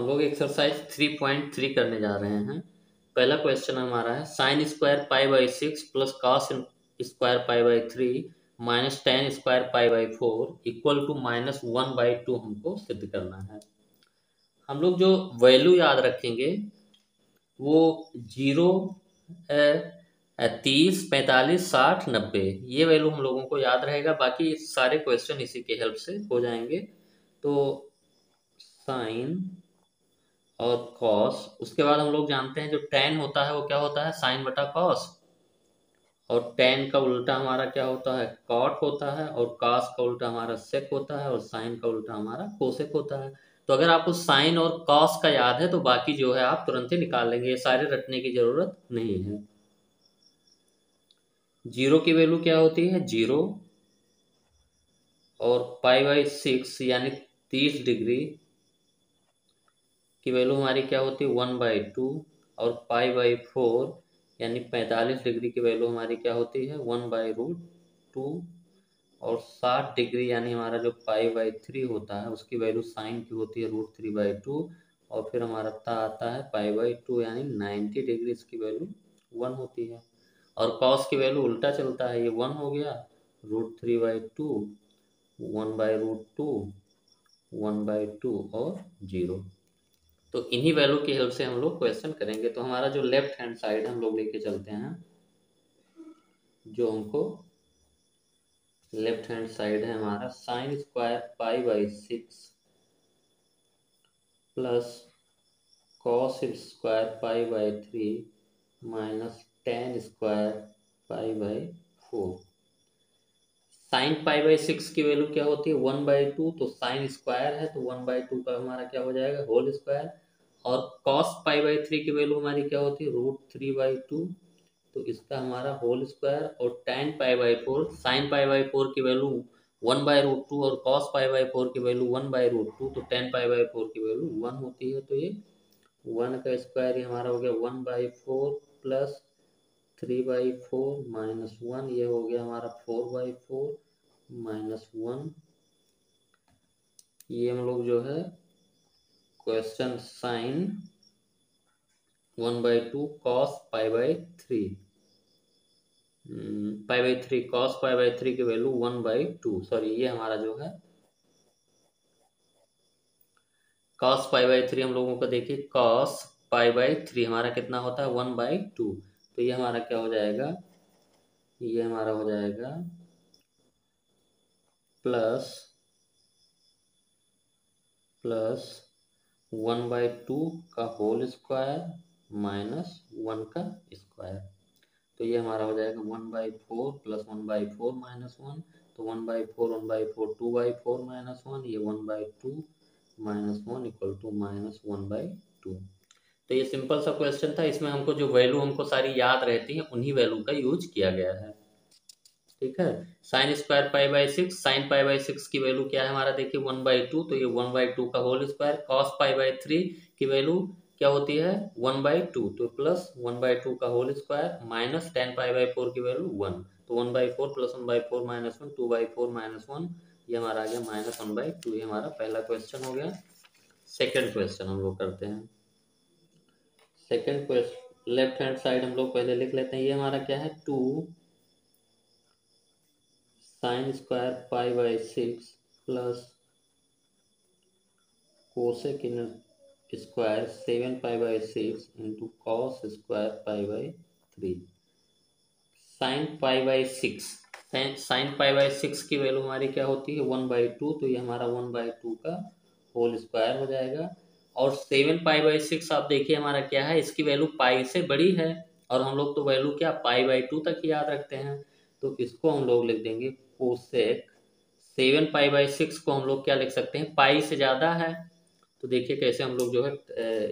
हम लोग एक्सरसाइज 3.3 करने जा रहे हैं। पहला क्वेश्चन हमारा है sine square pi by 6 plus cos square pi by 3 minus tan square pi by 4 equal to minus 1/2 हमको सिद्ध करना है। हम लोग जो वैल्यू याद रखेंगे वो 0 है, 30, 45, 60, 90 ये वैल्यू हम लोगों को याद रहेगा। बाकी सारे क्वेश्चन इसी के हेल्प से हो जाएंगे। तो साइन और कॉस, उसके बाद हम लोग जानते हैं जो टेन होता है वो क्या होता है, साइन बटा कॉस, और टेन का उल्टा हमारा क्या होता है, कॉट होता है, और कॉस का उल्टा हमारा सेक होता है, और साइन का उल्टा हमारा कोसेक होता है। तो अगर आपको साइन और कॉस का याद है तो बाकी जो है आप तुरंत ही निकाल लेंगे, सारे रटने की जरूरत नहीं है। 0 की वैल्यू क्या होती है, 0, और पाई बाई 6 यानी 30 डिग्री की वैल्यू हमारी क्या होती है, 1/2, और पाई बाई 4 यानी 45 डिग्री की वैल्यू हमारी क्या होती है, 1/√2, और 60 डिग्री यानी हमारा जो पाई बाई 3 होता है उसकी वैल्यू साइन की होती है √3/2, और फिर हमारा आता है पाई बाई 2 यानी 90 डिग्री, इसकी वैल्यू 1 होती है। और कॉस की वैल्यू उल्टा चलता है, ये 1 हो गया, √3/2, 1/√2, 1/2 और 0। तो इन्हीं वैल्यू की हेल्प से हम लोग क्वेश्चन करेंगे। तो हमारा जो लेफ्ट हैंड साइड हम लोग लेके चलते हैं, जो हमको लेफ्ट हैंड साइड है हमारा sine square pi by 6 plus cos square pi by 3 minus tan square pi by 4। Sine pi by 6 की वैल्यू क्या होती है, 1/2, तो साइन स्क्वायर है तो 1/2 का हमारा क्या हो जाएगा, होल स्क्वायर, और कॉस पाई बाई 3 की वैल्यू हमारी क्या होती है, √3/2, तो इसका हमारा होल स्क्वायर, और tan pi by 4, sine pi by 4 की वैल्यू 1/√2 और कॉस पाई बाई 4 की वैल्यू 1/√2, तो टेन पाई बाई 4 की वैल्यू 1 होती है। तो ये 1 का स्क्वायर हमारा हो गया 1/4 प्लस 3/4 माइनस 1, ये हो गया हमारा 4/4 माइनस 1। ये हम लोग जो है question sine 1/2 cos pi by 3 cos pi by 3 की वैल्यू 1/2, सॉरी ये हमारा जो है कॉस पाई बाई 3, हम लोगों को देखिए कॉस पाई बाई 3 हमारा कितना होता है, 1/2, तो ये हमारा क्या हो जाएगा, ये हमारा हो जाएगा प्लस 1/2 का होल स्क्वायर माइनस 1 का स्क्वायर, तो ये हमारा हो जाएगा 1/4 प्लस 1/4 माइनस 1, तो 1/4 2/4 माइनस 1, ये 1/2 माइनस 1 इक्वल टू माइनस 1/2। तो ये सिंपल सा क्वेश्चन था। इसमें हमको जो वैल्यू हमको सारी याद रहती है उन्हीं वैल्यू का यूज किया गया है, ठीक है। Sine square pi by 6, sine pi by 6 की वैल्यू क्या है हमारा, देखिए 1/2, तो ये 1/2 का whole square, cos pi by 3 की वैल्यू क्या होती है, 1/2, तो प्लस 1/2 का whole square minus ten pi by 4 की वैल्यू 1, तो 1/4 प्लस 1/4 माइनस 1, 2/4 माइनस 1, ये हमारा आ गया माइनस 1/2। ये हमारा पहला क्वेश्चन हो गया। सेकेंड क्वेश्चन हम लोग करते हैं। Second question left hand side हम लोग पहले लिख लेते हैं। ये हमारा क्या है, 2 sine square pi by 6 plus cosec square 7 pi by 6 into cos square pi by 3। Sine pi by 6, sine pi by 6 की वैल्यू हमारी क्या होती है, 1/2, तो ये हमारा 1/2 का होल स्क्वायर हो जाएगा। और 7 पाई बाई 6 आप देखिए हमारा क्या है, इसकी वैल्यू पाई से बड़ी है, और हम लोग तो वैल्यू क्या पाई बाई 2 तक याद रखते हैं, तो इसको हम लोग लिख देंगे कोसेक 7 पाई बाई 6 को हम लोग क्या लिख सकते हैं, पाई से ज़्यादा है, तो देखिए कैसे हम लोग जो है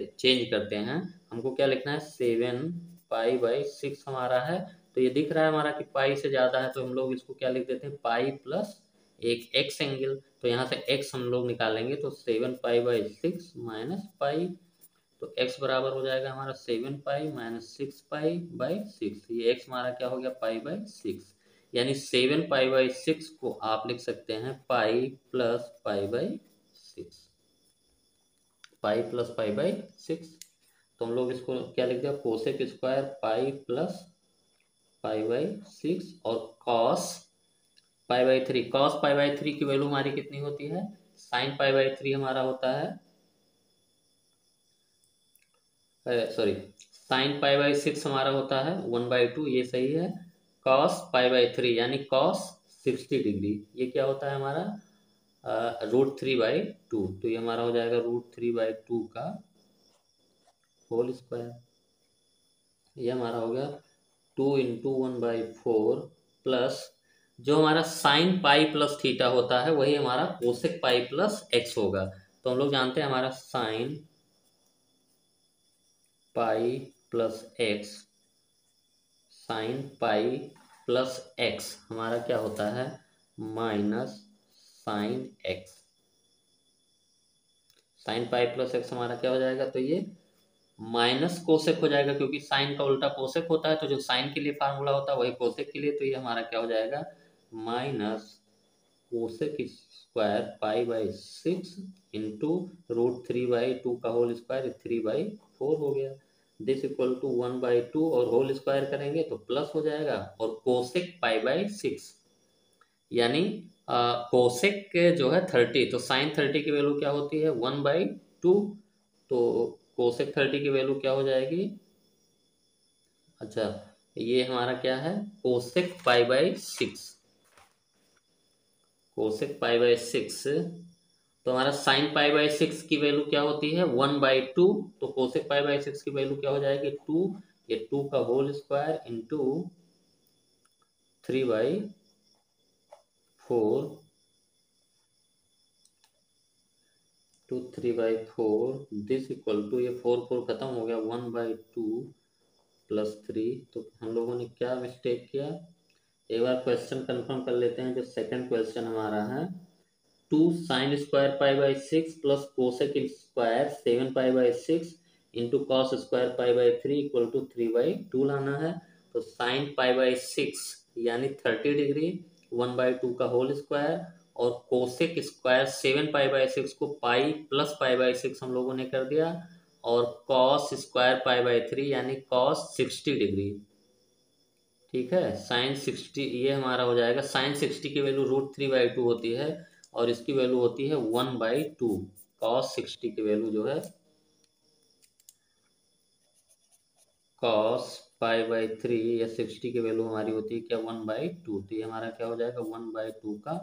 चेंज करते हैं। हमको क्या लिखना है, 7 पाई बाई 6 हमारा है, तो ये दिख रहा है हमारा कि पाई से ज़्यादा है, तो हम लोग इसको क्या लिख देते हैं, पाई प्लस एक एक्स एंगल, तो यहाँ से एक्स हम लोग निकालेंगे, तो 7 पाई बाई 6 माइनस पाई, तो एक्स बराबर हो जाएगा हमारा 7 पाई माइनस 6 पाई बाई 6, ये एक्स हमारा क्या हो गया, पाई बाई 6, यानी 7 पाई बाई 6 को आप लिख सकते हैं pi plus pi by 6, pi plus pi by six. तो हम लोग इसको क्या लिख दिया, cosec square pi plus pi by six और cos pi by three. Cos pi by three की वैल्यू हमारी कितनी होती है, साइन पाई बाई थ्री हमारा होता है, sorry sine pi by six हमारा होता है 1/2, ये सही है। कॉस पाई बाई थ्री यानी कॉस 60 डिग्री, ये क्या होता है हमारा √3/2। तो ये हमारा हो जाएगा √3/2 का होल स्क्वायर। ये हमारा हो गया 2 × 1/4 प्लस जो हमारा साइन पाई प्लस थीटा होता है वही हमारा कोसेक पाई प्लस x होगा। तो हम लोग जानते हैं हमारा sine pi plus x, sine pi plus x हमारा क्या होता है minus sine x। Sine pi plus x हमारा क्या हो जाएगा, तो ये माइनस कोसेक हो जाएगा क्योंकि साइन का उल्टा कोसेक होता है, तो जो साइन के लिए फार्मूला होता है वही कोसेक के लिए। तो ये हमारा क्या हो जाएगा minus cosec square pi by 6 into √3/2 का होल स्क्वायर 3/4 हो गया। दिस इक्वल टू 1/2 और होल स्क्वायर करेंगे तो प्लस हो जाएगा और कोसेक पाई बाई 6 यानी कोसेक जो है 30। तो साइन 30 की वैल्यू क्या होती है 1/2, तो कोसेक 30 की वैल्यू क्या हो जाएगी, अच्छा ये हमारा क्या है cosec pi by 6, cosec pi by 6। तो हमारा साइन पाई बाई 6 की वैल्यू क्या होती है 1/2, तो कोसेक पाई बाई 6 की वैल्यू क्या हो जाएगी 2, ये 2 का whole square into 3/4 to 3/4 this equal to, ये 4 खत्म हो गया 1/2 प्लस 3। तो हम लोगों ने क्या मिस्टेक किया, एक बार क्वेश्चन कंफर्म कर लेते हैं। जो सेकंड क्वेश्चन हमारा है 2 sin² π/6 plus cosec square 7π/6 into cos² π/3 equal to 3/2 लाना है। तो sin π/6 यानी 30 डिग्री 1/2 का होल स्क्वायर और कोसेक स्क्वायर 7π/6 को पाई प्लस π/6 हम लोगों ने कर दिया और कॉस स्क्वायर π/3 यानी कॉस 60 डिग्री, ठीक है। साइन 60 ये हमारा हो जाएगा, साइन 60 की वैल्यू √3/2 होती है और इसकी वैल्यू होती है 1/2। कॉस 60 की वैल्यू जो है कॉस π/3 या 60 की वैल्यू हमारी होती है क्या 1/2। तो ये हमारा क्या हो जाएगा 1/2 का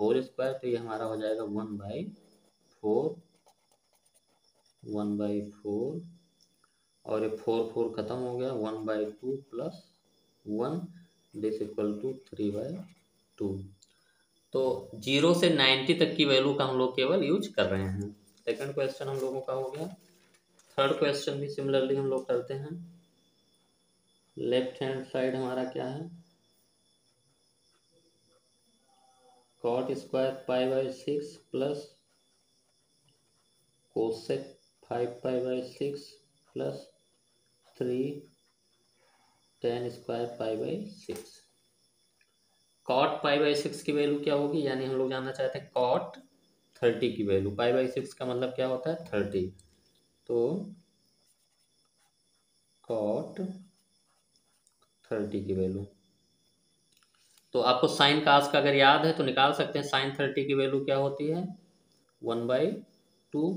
होल स्क्वायर। तो ये हमारा हो जाएगा 1/4 और ये 4 खत्म हो गया 1/2 प्लस 1 दिस इक्वल टू 3/2। तो 0 से 90 तक की वैल्यू का हम लोग केवल यूज कर रहे हैं। सेकंड क्वेश्चन हम लोगों का हो गया। थर्ड क्वेश्चन भी सिमिलरली हम लोग करते हैं। लेफ्ट हैंड साइड हमारा क्या है cot² π/6 plus cosec 5π/6 plus 3 tan² π/6। cot π/6 की वैल्यू क्या होगी, यानी हम लोग जानना चाहते हैं cot 30 की वैल्यू। π/6 का मतलब क्या होता है 30। तो cot 30 की वैल्यू, तो आपको साइन कास का अगर याद है तो निकाल सकते हैं। साइन 30 की वैल्यू क्या होती है 1/2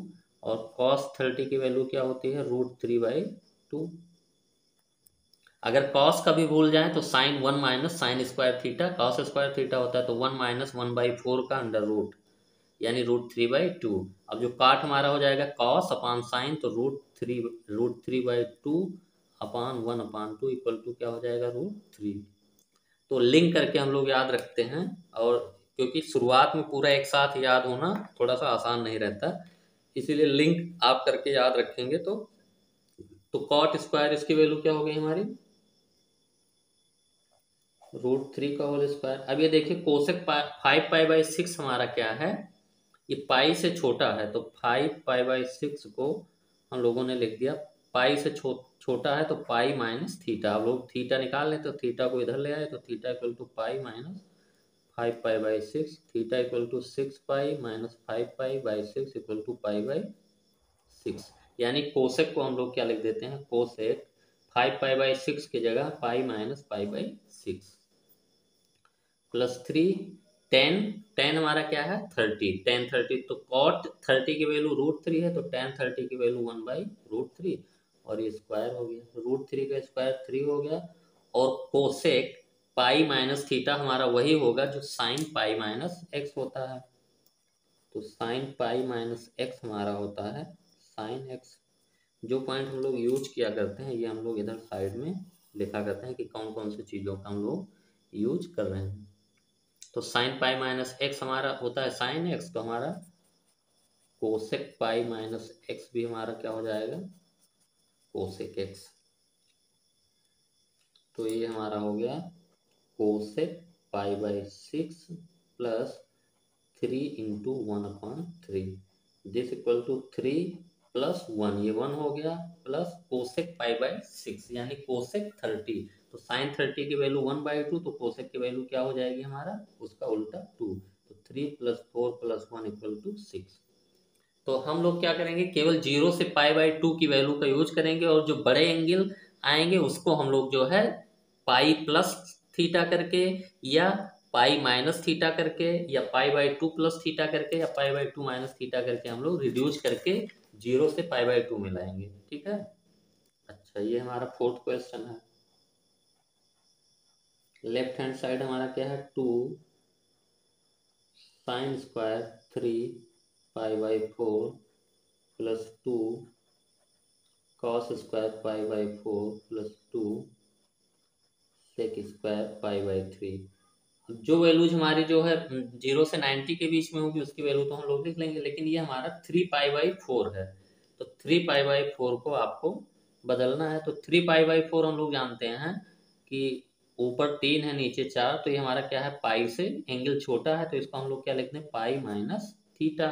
और कॉस 30 की वैल्यू क्या होती है √3/2। अगर कॉस का भी भूल जाए तो sine 1 minus sine square theta, cos square theta होता है तो 1 माइनस 1/4 का अंडर रूट यानी √3/2। अब जो काट हमारा हो जाएगा कॉस अपान साइन, तो √3/2 अपान 1/2 इक्वल टू क्या हो जाएगा √3। तो लिंक करके हम लोग याद रखते हैं, और क्योंकि शुरुआत में पूरा एक साथ याद होना थोड़ा सा आसान नहीं रहता, इसीलिए लिंक आप करके याद रखेंगे। तो कॉट स्क्वायर इसकी वैल्यू क्या हो गई हमारी √3 का होल स्क्वायर। अब ये देखिए कोसेक 5π/6 हमारा क्या है, ये पाई से छोटा है, तो 5π/6 को हम लोगों ने लिख दिया, पाई से छोटा है तो पाई माइनस थीटा। अब लोग थीटा निकाल लें तो थीटा को इधर ले आए, तो theta equal to pi minus 5π/6, theta equal to 6π minus 5π/6 equal to pi by 6 यानी कोसेक को हम लोग क्या लिख देते हैं, कोसेक 5π/6 की जगह π - π/6 +3 tan हमारा क्या है 30 tan 30 तो cot 30 की वैल्यू √3 है तो tan 30 की वैल्यू 1/√3 और ये स्क्वायर हो गया √3 का स्क्वायर 3 हो गया और कोसेक π - थीटा हमारा वही होगा जो sin π - x होता है तो sin π - x हमारा होता है sin x। जो पॉइंट हम लोग यूज किया करते हैं ये हम लोग इधर साइड में लिखा करते हैं कि कौन कौन सी चीज़ों का हम लोग यूज कर रहे हैं तो sin π - x हमारा होता है sin x तो हमारा कोसेक π - x भी हमारा क्या हो जाएगा कोसेक x। तो ये हमारा हो गया cosec π/6 +3 into 1/3 this equal to 3 + 1 ये 1 हो गया प्लस कोसेक π/6 यानी कोसेक 30 तो साइन 30 की वैल्यू 1/2 तो कोसेक की वैल्यू क्या हो जाएगी हमारा उसका उल्टा 2 तो 3 + 4 + 1 = 6। तो हम लोग क्या करेंगे केवल 0 से π/2 की वैल्यू का यूज करेंगे और जो बड़े एंगल आएंगे उसको हम लोग जो है π + थीटा करके या π - थीटा करके या π/2 + थीटा करके या π/2 - थीटा करके हम लोग रिड्यूस करके 0 से π/2 में लाएंगे। ठीक है, अच्छा ये हमारा फोर्थ क्वेश्चन है। लेफ्ट हैंड साइड हमारा क्या है 2 sin² 3 π/4 + 2 cos² π/4 + 2 sec² π/3। अब जो वैल्यूज हमारी जो है 0 से 90 के बीच में होगी उसकी वैल्यू तो हम लोग लिख लेंगे लेकिन ये हमारा 3π/4 है तो 3π/4 को आपको बदलना है। तो 3π/4 हम लोग जानते हैं कि ऊपर 3 है नीचे 4 तो ये हमारा क्या है पाई से एंगल छोटा है तो इसको हम लोग क्या लिखते हैं π - थीटा।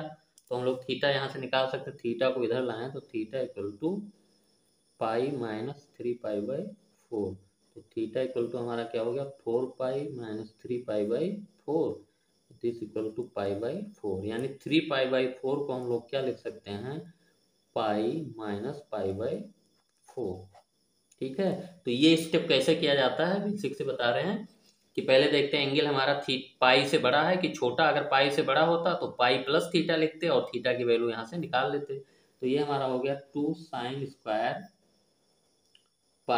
तो हम लोग थीटा यहाँ से निकाल सकते हैं, थीटा को इधर लाएं तो थीटा इक्वल टू π - 3π/4 तो थीटा इक्वल टू हमारा क्या हो गया 4π - 3π/4 दिस इक्वल टू π/4 यानी 3π/4 को हम लोग क्या लिख सकते हैं π - π/4। ठीक है, तो ये स्टेप कैसे किया जाता है बेसिक से बता रहे हैं कि पहले देखते हैं एंगल हमारा पाई से बड़ा है कि छोटा। अगर पाई से बड़ा होता तो π + थीटा लिखते और थीटा की वैल्यू यहाँ से निकाल लेते। तो ये हमारा हो गया 2 sin² π/4 +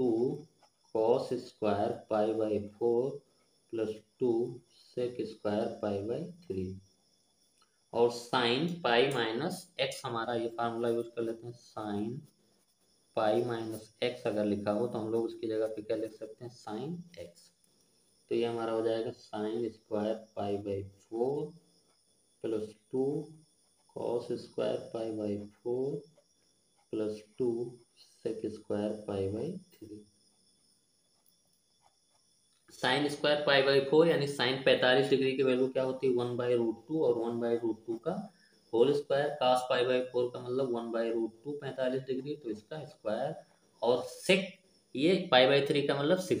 2 cos² π/4 + 2 sec² π/3 और sin π - x हमारा ये फार्मूला यूज कर लेते हैं। sin π - x अगर लिखा हो तो हम लोग उसकी जगह पे क्या लिख सकते हैं sin x। तो ये हमारा हो जाएगा sin² π/4 + 2 cos² π/4 + 2 sec² π/3 sin² π/4 यानी sin 45 डिग्री की वैल्यू क्या होती है 1/√2 और 1/√2 का होल स्क्वायर। cos π/4 का मतलब 1/√2 45 डिग्री तो इसका स्क्वायर और sec ये π/3 का मतलब 60।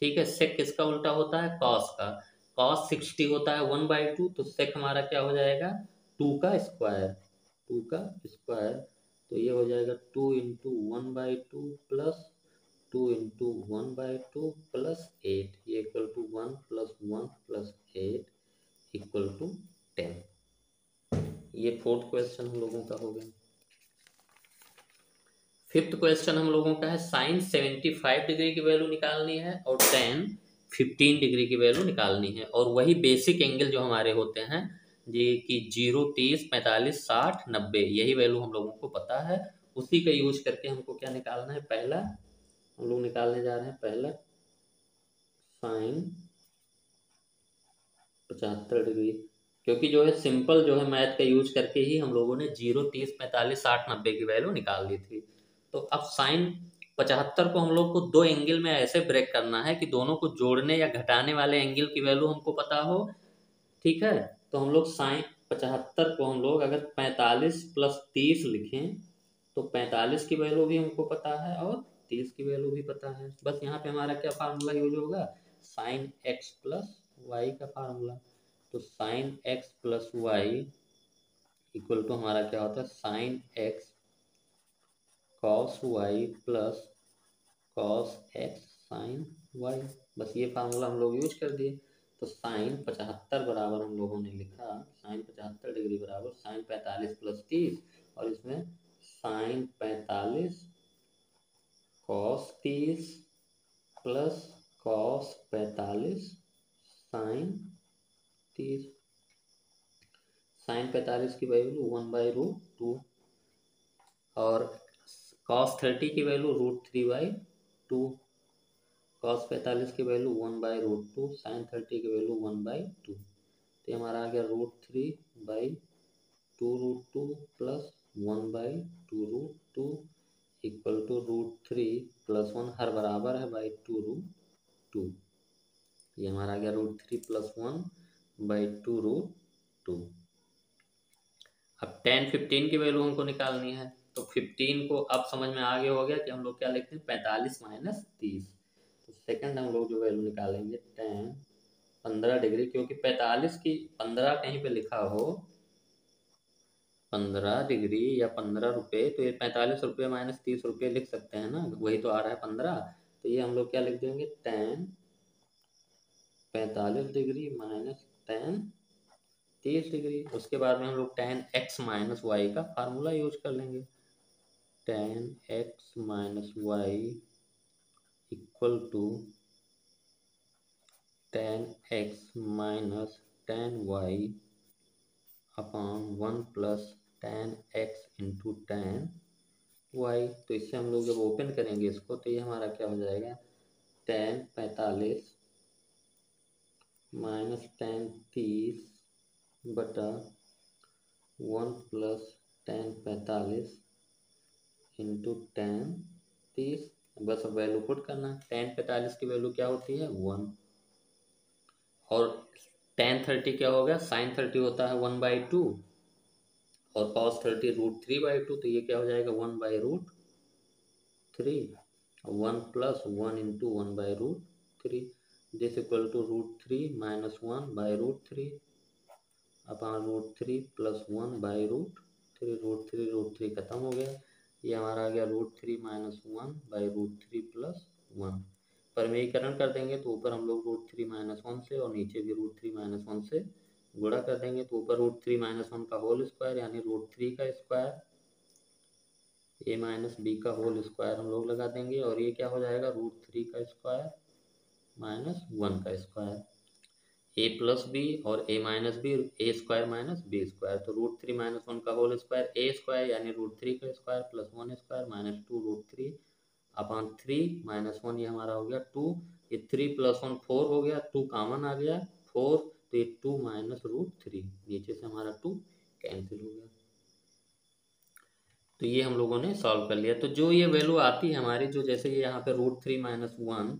ठीक है, sec किसका उल्टा होता है cos का, cos 60 होता है 1/2 तो sec हमारा क्या हो जाएगा 2 का स्क्वायर तो ये हो जाएगा 2 × 1/2 + 2 × 1/2 + 8 ये इक्वल टू 1 + 1 + 8 इक्वल टू 10। ये फोर्थ क्वेश्चन हम लोगों का हो गया। फिफ्थ क्वेश्चन हम लोगों का है साइन 75 डिग्री की वैल्यू निकालनी है और tan 15 डिग्री की वैल्यू निकालनी है और वही बेसिक एंगल जो हमारे होते हैं जी कि 0, 30, 45, 60, 90 यही वैल्यू हम लोगों को पता है उसी का यूज करके हमको क्या निकालना है। पहला हम लोग निकालने जा रहे हैं पहला साइन 75 डिग्री क्योंकि जो है सिंपल जो है मैथ का यूज करके ही हम लोगों ने 0, 30, 45, 60, 90 की वैल्यू निकाल ली थी। तो अब साइन 75 को हम लोग को दो एंगल में ऐसे ब्रेक करना है कि दोनों को जोड़ने या घटाने वाले एंगल की वैल्यू हमको पता हो। ठीक है, तो हम लोग साइन 75 को हम लोग अगर 45 + 30 लिखें तो 45 की वैल्यू भी हमको पता है और 30 की वैल्यू भी पता है। बस यहाँ पे हमारा क्या फार्मूला यूज होगा साइन x + y का फार्मूला। तो sine x plus y equal to हमारा क्या होता है sine x cos y plus cos x sine y. बस ये फार्मूला हम लोग यूज कर दिए। तो साइन 75 बराबर हम लोगों ने लिखा साइन 75 डिग्री बराबर साइन 45 प्लस 30 और इसमें sine 45 cos 30 plus cos 45 sine 30। Sine 45 की वैल्यू 1/√2 और कॉस 30 की वैल्यू √3/2। कॉस 45 की वैल्यू 1/√2 साइन 30 की वैल्यू 1/2। तो ये हमारा आ गया √3/2√2 प्लस 1/2√2 इक्वल टू √3 + 1 हर बराबर है बाई 2√2। ये हमारा आ गया √3 + 1/2√2। अब 10, 15 की वैल्यू हमको निकालनी है। तो 15 को अब समझ में आगे हो गया कि हम लोग क्या लिखते हैं 45 - 30। तो सेकंड हम लोग जो वैल्यू निकालेंगे 10, 15 डिग्री, क्योंकि 45 की 15 कहीं पे लिखा हो 15 डिग्री या 15 रुपये, तो ये 45 रुपये माइनस 30 रुपये लिख सकते हैं ना, वही तो आ रहा है 15। तो ये हम लोग क्या लिख देंगे 10 45 डिग्री माइनस 10 30 डिग्री। उसके बाद में हम लोग 10x - y का फार्मूला यूज कर लेंगे। 10x - y equal to 10x - 10y upon 1 + 10x × 10y। तो इससे हम लोग जब ओपन करेंगे इसको तो ये हमारा क्या हो जाएगा 10 45 - 10 30 बटा 1 + 10 45 × 10 30। बस अब वैल्यू पुट करना है। 10 45 की वैल्यू क्या होती है 1 और 10 30 क्या हो गया साइन 30 होता है 1/2 और कॉस 30 √3/2। तो ये क्या हो जाएगा 1/√3 1 + 1 × 1/√3 दिस इक्वल टू √3 - 1/√3 अपॉन √3 + 1/√3। √3 खत्म हो गया। ये हमारा आ गया √3 - 1/√3 + 1। परमीकरण कर देंगे तो ऊपर हम लोग √3 - 1 से और नीचे भी √3 - 1 से गुणा कर देंगे। तो ऊपर √3 - 1 का होल स्क्वायर यानी √3 का स्क्वायर ए माइनस बी का होल स्क्वायर हम लोग लगा देंगे और ये क्या हो जाएगा √3 का स्क्वायर माइनस 1 का स्क्वायर ए प्लस बी और ए minus B A square minus B square. तो √3 - 1 का होल स्क्वायर ए स्क्वायर यानी √3 का square plus 1 square minus 2 √3 upon 3 - 1। ये हमारा हो गया 2। ये 3 + 1 4 हो गया, 2 कॉमन आ गया 4। तो ये 2 - √3 नीचे से हमारा 2 कैंसिल हो गया। तो ये हम लोगों ने सॉल्व कर लिया। तो जो ये वैल्यू आती है हमारी, जो जैसे ये यहाँ पे √3 - 1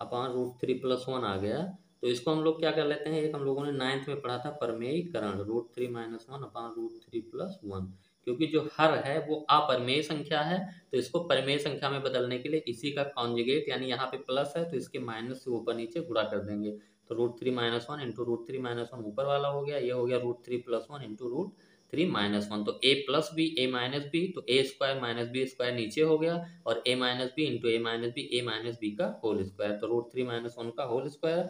अपॉन √3 + 1 आ गया, तो इसको हम लोग क्या कर लेते हैं, एक हम लोगों ने 9th में पढ़ा था परमेयीकरण √3 - 1 अपॉन √3 + 1। क्योंकि जो हर है वो अपरिमेय संख्या है, तो इसको परिमेय संख्या में बदलने के लिए इसी का कॉन्जुगेट यानी यहाँ पे प्लस है तो इसके माइनस से ऊपर नीचे गुणा कर देंगे। तो √3 - 1 इंटू √3 - 1 ऊपर वाला हो गया, ये हो गया √3 + 1 इंटू √3 - 1। तो ए प्लस बी ए माइनस बी, तो ए स्क्वायर माइनस बी स्क्वायर नीचे हो गया और ए माइनस बी इंटू ए माइनस बी का होल स्क्वायर। तो √3 - 1 का होल स्क्वायर,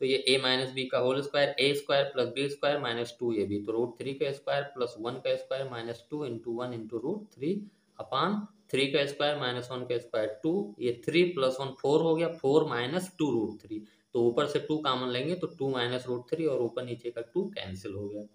तो ये a माइनस बी का whole square A square plus B square minus 2ab। तो √3 का स्क्वायर प्लस 1 का square minus 2 into 1 into √3 upon 3 का स्क्वायर माइनस 1 का स्क्वायर 2। ये 3 + 1 4 हो गया, 4 माइनस 2 √3। तो ऊपर से 2 कॉमन लेंगे तो 2 - √3 और ऊपर नीचे का 2 कैंसिल हो गया।